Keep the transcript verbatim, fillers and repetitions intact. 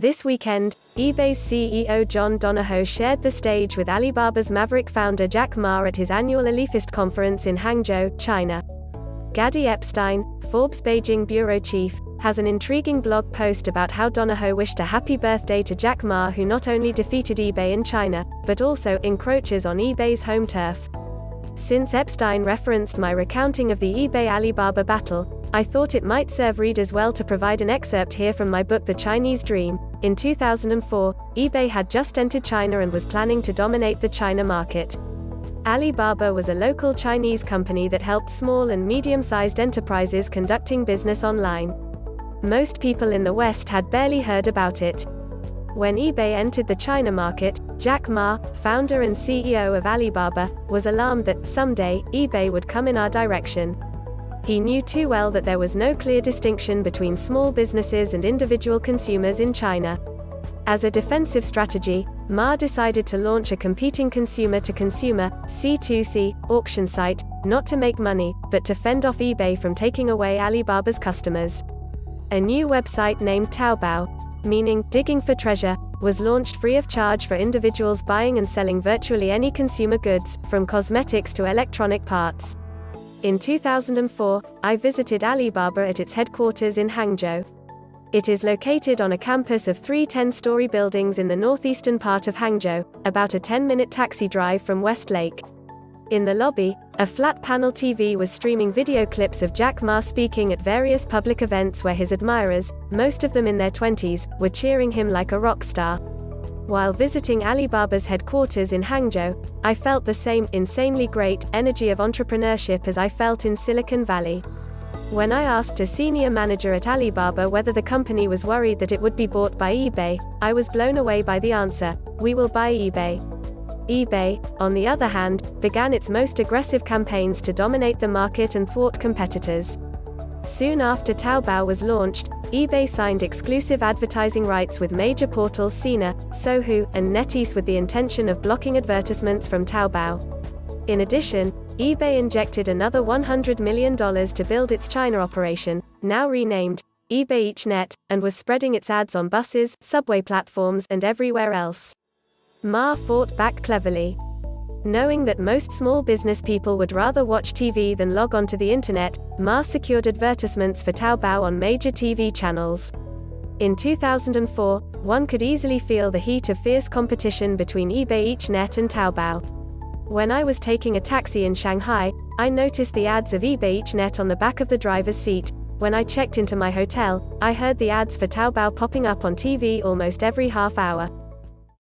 This weekend, eBay's C E O John Donahoe shared the stage with Alibaba's Maverick founder Jack Ma at his annual Alifest conference in Hangzhou, China. Gady Epstein, Forbes Beijing bureau chief, has an intriguing blog post about how Donahoe wished a happy birthday to Jack Ma, who not only defeated eBay in China, but also encroaches on eBay's home turf. Since Epstein referenced my recounting of the eBay-Alibaba battle, I thought it might serve readers well to provide an excerpt here from my book The Chinese Dream. In two thousand four, eBay had just entered China and was planning to dominate the China market. Alibaba was a local Chinese company that helped small and medium-sized enterprises conducting business online. Most people in the West had barely heard about it. When eBay entered the China market, Jack Ma, founder and C E O of Alibaba, was alarmed that, someday, eBay would come in our direction. He knew too well that there was no clear distinction between small businesses and individual consumers in China. As a defensive strategy, Ma decided to launch a competing consumer-to-consumer, C two C, auction site, not to make money, but to fend off eBay from taking away Alibaba's customers. A new website named Taobao, meaning digging for treasure, was launched free of charge for individuals buying and selling virtually any consumer goods, from cosmetics to electronic parts. In two thousand four, I visited Alibaba at its headquarters in Hangzhou. It is located on a campus of three ten-story buildings in the northeastern part of Hangzhou, about a ten-minute taxi drive from West Lake. In the lobby, a flat-panel T V was streaming video clips of Jack Ma speaking at various public events where his admirers, most of them in their twenties, were cheering him like a rock star. While visiting Alibaba's headquarters in Hangzhou, I felt the same insanely great energy of entrepreneurship as I felt in Silicon Valley. When I asked a senior manager at Alibaba whether the company was worried that it would be bought by eBay, I was blown away by the answer: "We will buy eBay." eBay, on the other hand, began its most aggressive campaigns to dominate the market and thwart competitors. Soon after Taobao was launched, eBay signed exclusive advertising rights with major portals Sina, Sohu, and NetEase with the intention of blocking advertisements from Taobao. In addition, eBay injected another one hundred million dollars to build its China operation, now renamed eBay EachNet, and was spreading its ads on buses, subway platforms, and everywhere else. Ma fought back cleverly. Knowing that most small business people would rather watch T V than log onto the internet, Ma secured advertisements for Taobao on major T V channels. In two thousand four, one could easily feel the heat of fierce competition between eBay EachNet and Taobao. When I was taking a taxi in Shanghai, I noticed the ads of eBay EachNet on the back of the driver's seat. When I checked into my hotel, I heard the ads for Taobao popping up on T V almost every half hour.